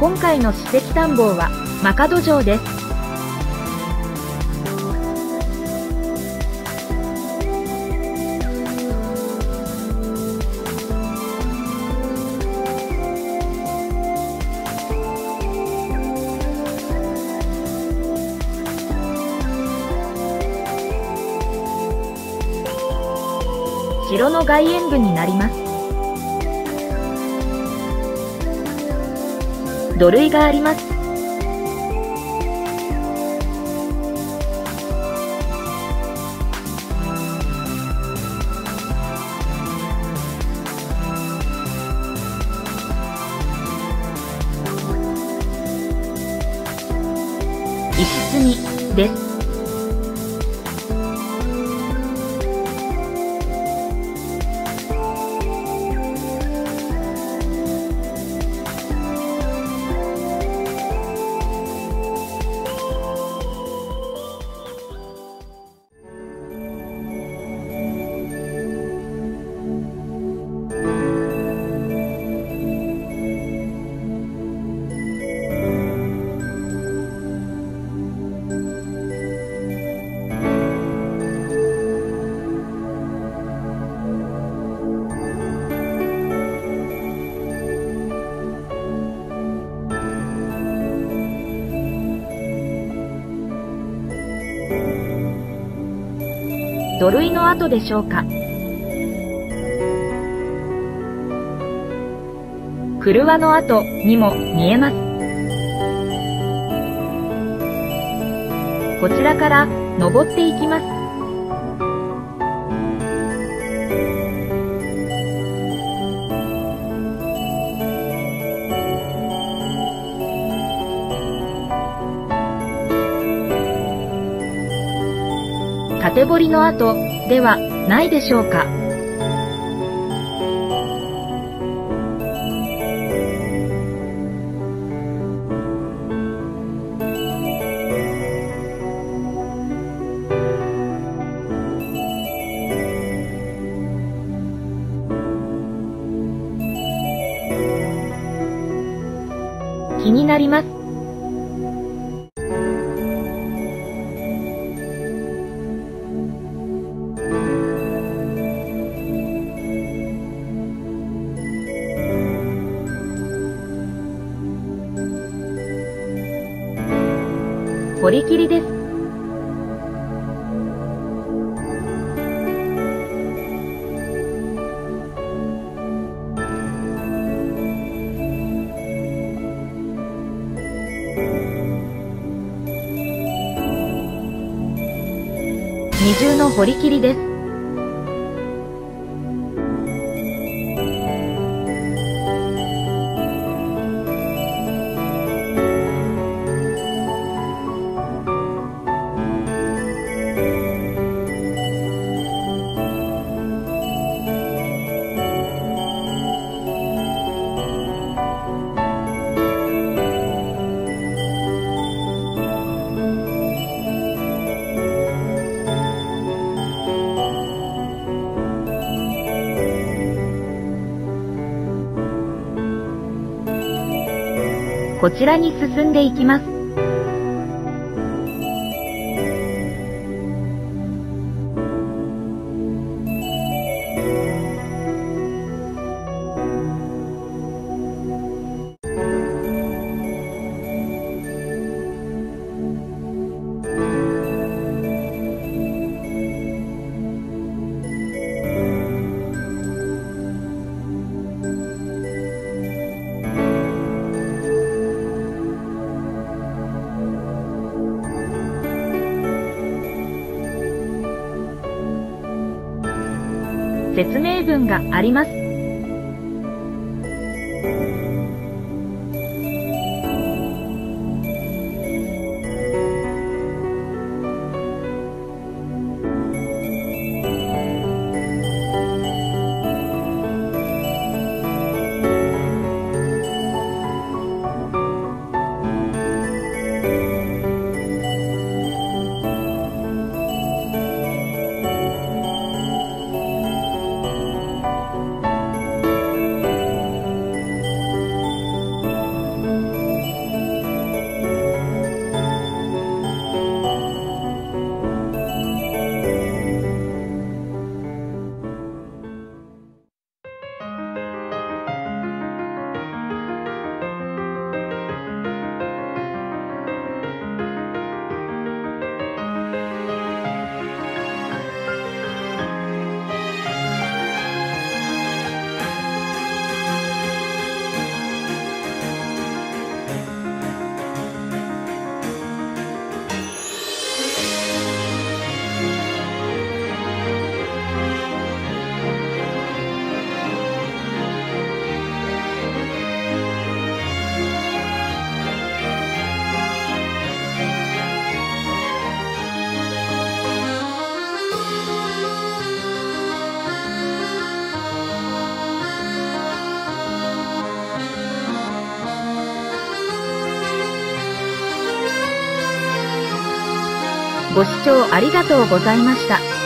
今回の史跡探訪はマカド城です。城の外縁部になります。土塁があります。石積みです。土塁の跡でしょうか。車の跡にも見えます。こちらから登っていきます。縦堀の跡ではないでしょうか。気になります。堀切りです。二重の堀切りです。こちらに進んでいきます。説明文があります。ご視聴ありがとうございました。